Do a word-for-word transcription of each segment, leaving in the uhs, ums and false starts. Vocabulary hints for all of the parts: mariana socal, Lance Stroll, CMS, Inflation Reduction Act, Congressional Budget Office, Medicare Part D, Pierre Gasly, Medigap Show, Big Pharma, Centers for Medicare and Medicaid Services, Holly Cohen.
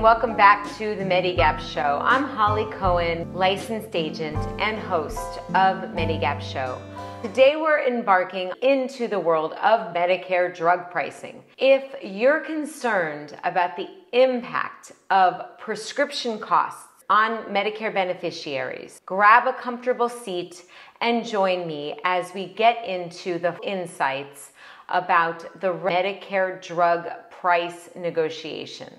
and welcome back to the Medigap Show. I'm Holly Cohen, licensed agent and host of Medigap Show. Today we're embarking into the world of Medicare drug pricing. If you're concerned about the impact of prescription costs on Medicare beneficiaries, grab a comfortable seat and join me as we get into the insights about the Medicare drug price negotiation.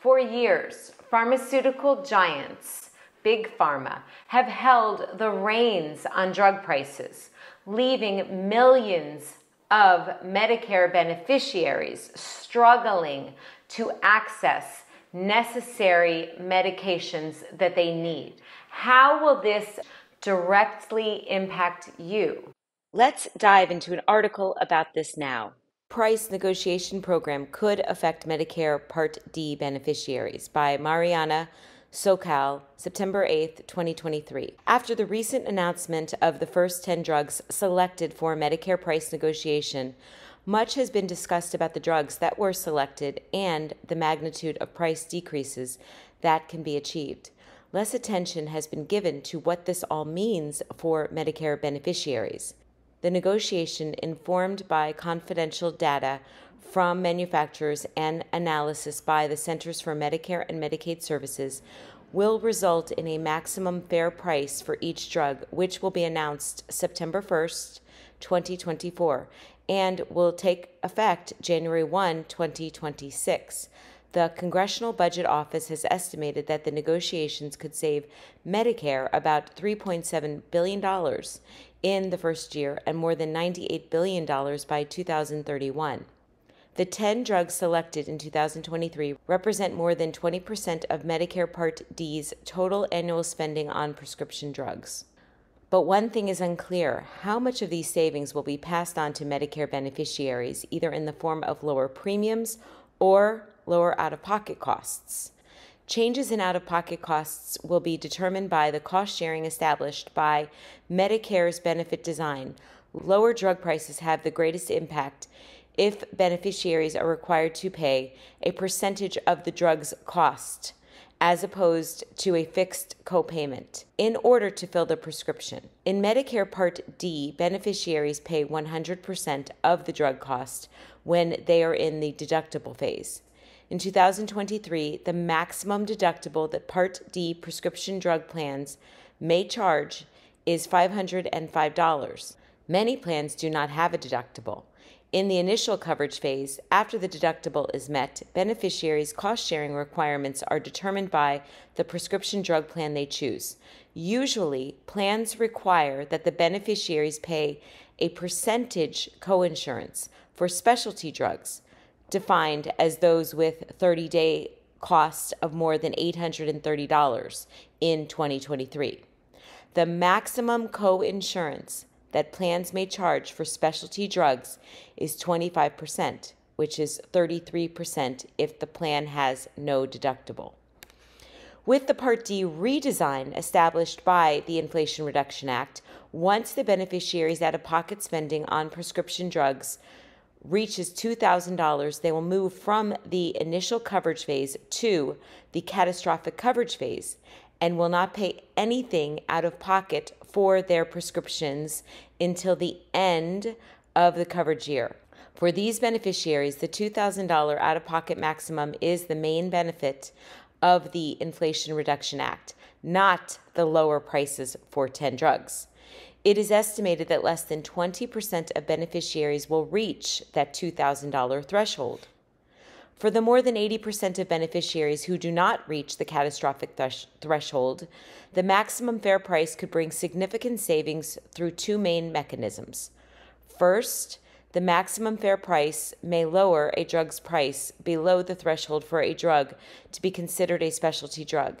For years, pharmaceutical giants, Big Pharma, have held the reins on drug prices, leaving millions of Medicare beneficiaries struggling to access necessary medications that they need. How will this directly impact you? Let's dive into an article about this now. Price negotiation program could affect Medicare Part D beneficiaries by Mariana Socal, September eighth, twenty twenty-three. After the recent announcement of the first ten drugs selected for Medicare price negotiation, much has been discussed about the drugs that were selected and the magnitude of price decreases that can be achieved. Less attention has been given to what this all means for Medicare beneficiaries. The negotiation, informed by confidential data from manufacturers and analysis by the Centers for Medicare and Medicaid Services, will result in a maximum fair price for each drug, which will be announced September first, twenty twenty-four, and will take effect January first, twenty twenty-six. The Congressional Budget Office has estimated that the negotiations could save Medicare about three point seven billion dollars in the first year and more than ninety-eight billion dollars by two thousand thirty-one. The ten drugs selected in two thousand twenty-three represent more than twenty percent of Medicare Part D's total annual spending on prescription drugs. But one thing is unclear: how much of these savings will be passed on to Medicare beneficiaries, either in the form of lower premiums or lower out-of-pocket costs. Changes in out-of-pocket costs will be determined by the cost-sharing established by Medicare's benefit design. Lower drug prices have the greatest impact if beneficiaries are required to pay a percentage of the drug's cost, as opposed to a fixed copayment, in order to fill the prescription. In Medicare Part D, beneficiaries pay one hundred percent of the drug cost when they are in the deductible phase. In two thousand twenty-three, the maximum deductible that Part D prescription drug plans may charge is five hundred five dollars. Many plans do not have a deductible. In the initial coverage phase, after the deductible is met, beneficiaries' cost-sharing requirements are determined by the prescription drug plan they choose. Usually, plans require that the beneficiaries pay a percentage coinsurance for specialty drugs, defined as those with thirty-day costs of more than eight hundred thirty dollars in twenty twenty-three. The maximum coinsurance that plans may charge for specialty drugs is twenty-five percent, which is thirty-three percent if the plan has no deductible. With the Part D redesign established by the Inflation Reduction Act, once the beneficiary's out-of-pocket spending on prescription drugs reaches two thousand dollars, they will move from the initial coverage phase to the catastrophic coverage phase and will not pay anything out of pocket for their prescriptions until the end of the coverage year. For these beneficiaries, the two thousand dollars out-of-pocket maximum is the main benefit of the Inflation Reduction Act, not the lower prices for ten drugs. It is estimated that less than twenty percent of beneficiaries will reach that two thousand dollars threshold. For the more than eighty percent of beneficiaries who do not reach the catastrophic thresh threshold, the maximum fair price could bring significant savings through two main mechanisms. First, the maximum fair price may lower a drug's price below the threshold for a drug to be considered a specialty drug.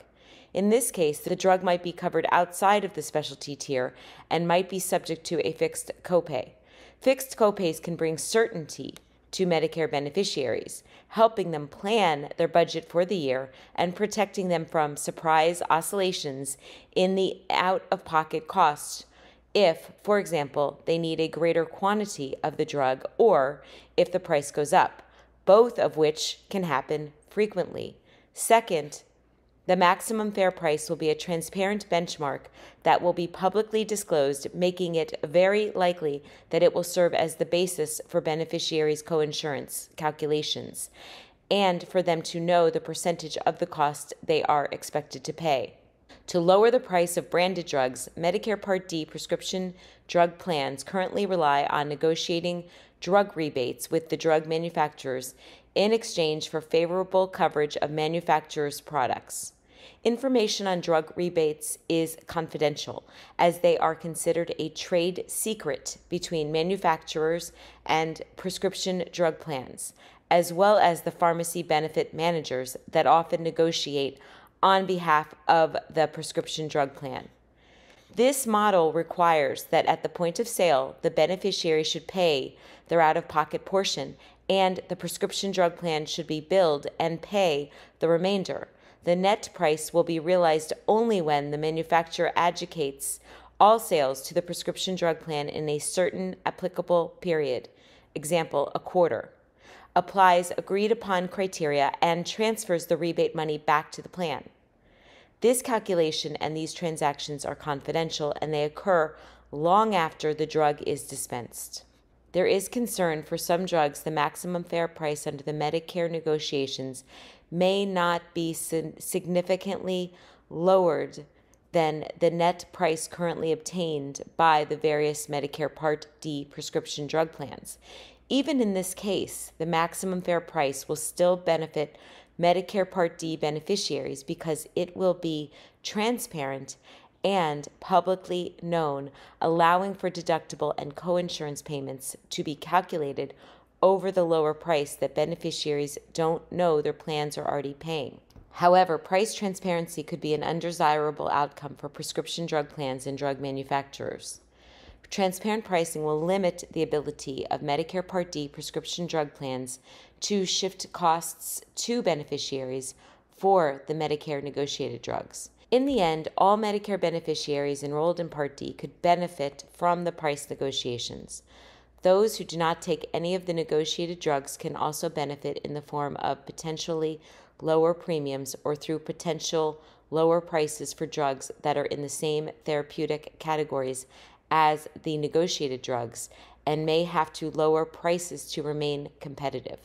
In this case, the drug might be covered outside of the specialty tier and might be subject to a fixed copay. Fixed copays can bring certainty to Medicare beneficiaries, helping them plan their budget for the year and protecting them from surprise oscillations in the out-of-pocket costs if, for example, they need a greater quantity of the drug or if the price goes up, both of which can happen frequently. Second, the maximum fair price will be a transparent benchmark that will be publicly disclosed, making it very likely that it will serve as the basis for beneficiaries' coinsurance calculations and for them to know the percentage of the cost they are expected to pay. To lower the price of branded drugs, Medicare Part D prescription drug plans currently rely on negotiating drug rebates with the drug manufacturers in exchange for favorable coverage of manufacturers' products. Information on drug rebates is confidential, as they are considered a trade secret between manufacturers and prescription drug plans, as well as the pharmacy benefit managers that often negotiate on behalf of the prescription drug plan. This model requires that at the point of sale, the beneficiary should pay their out-of-pocket portion, and the prescription drug plan should be billed and pay the remainder. The net price will be realized only when the manufacturer adjudicates all sales to the prescription drug plan in a certain applicable period, example, a quarter, applies agreed upon criteria, and transfers the rebate money back to the plan. This calculation and these transactions are confidential, and they occur long after the drug is dispensed. There is concern for some drugs the maximum fair price under the Medicare negotiations may not be significantly lowered than the net price currently obtained by the various Medicare Part D prescription drug plans. Even in this case, the maximum fair price will still benefit Medicare Part D beneficiaries because it will be transparent and publicly known, allowing for deductible and coinsurance payments to be calculated over the lower price that beneficiaries don't know their plans are already paying. However, price transparency could be an undesirable outcome for prescription drug plans and drug manufacturers. Transparent pricing will limit the ability of Medicare Part D prescription drug plans to shift costs to beneficiaries for the Medicare negotiated drugs. In the end, all Medicare beneficiaries enrolled in Part D could benefit from the price negotiations. Those who do not take any of the negotiated drugs can also benefit in the form of potentially lower premiums or through potential lower prices for drugs that are in the same therapeutic categories as the negotiated drugs and may have to lower prices to remain competitive.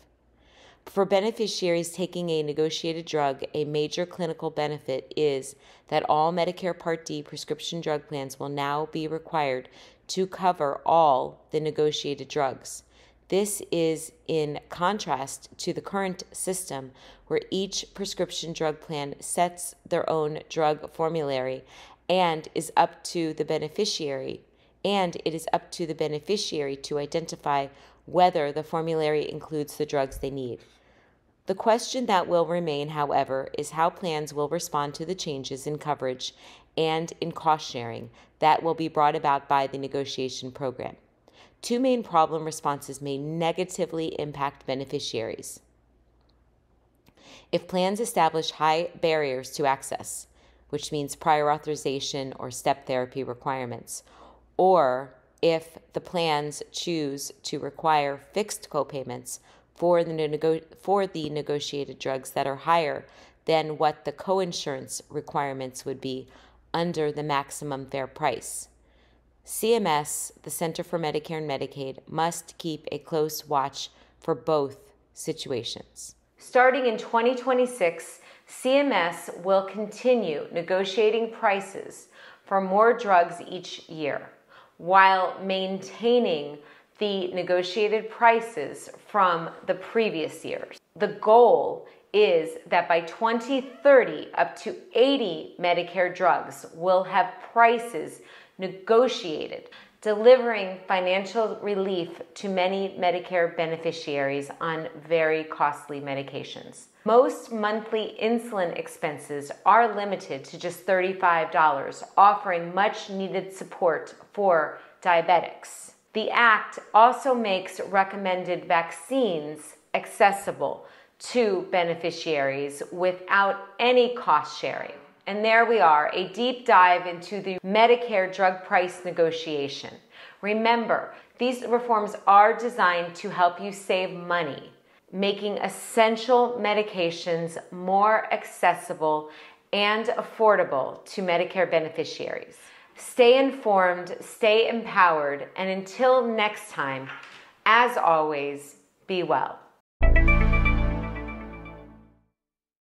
For beneficiaries taking a negotiated drug, a major clinical benefit is that all Medicare Part D prescription drug plans will now be required to cover all the negotiated drugs. This is in contrast to the current system where each prescription drug plan sets their own drug formulary and is up to the beneficiary And it is up to the beneficiary to identify whether the formulary includes the drugs they need. The question that will remain, however, is how plans will respond to the changes in coverage and in cost sharing that will be brought about by the negotiation program. Two main problem responses may negatively impact beneficiaries if plans establish high barriers to access, which means prior authorization or step therapy requirements, or if the plans choose to require fixed copayments for the, nego for the negotiated drugs that are higher than what the coinsurance requirements would be under the maximum fair price. C M S, the Center for Medicare and Medicaid, must keep a close watch for both situations. Starting in twenty twenty-six, C M S will continue negotiating prices for more drugs each year, while maintaining the negotiated prices from the previous years. The goal is that by twenty thirty, up to eighty Medicare drugs will have prices negotiated, delivering financial relief to many Medicare beneficiaries on very costly medications. Most monthly insulin expenses are limited to just thirty-five dollars, offering much needed support for diabetics. The Act also makes recommended vaccines accessible to beneficiaries without any cost sharing. And there we are, a deep dive into the Medicare drug price negotiation. Remember, these reforms are designed to help you save money. making essential medications more accessible and affordable to Medicare beneficiaries. Stay informed, stay empowered, and until next time, as always, be well.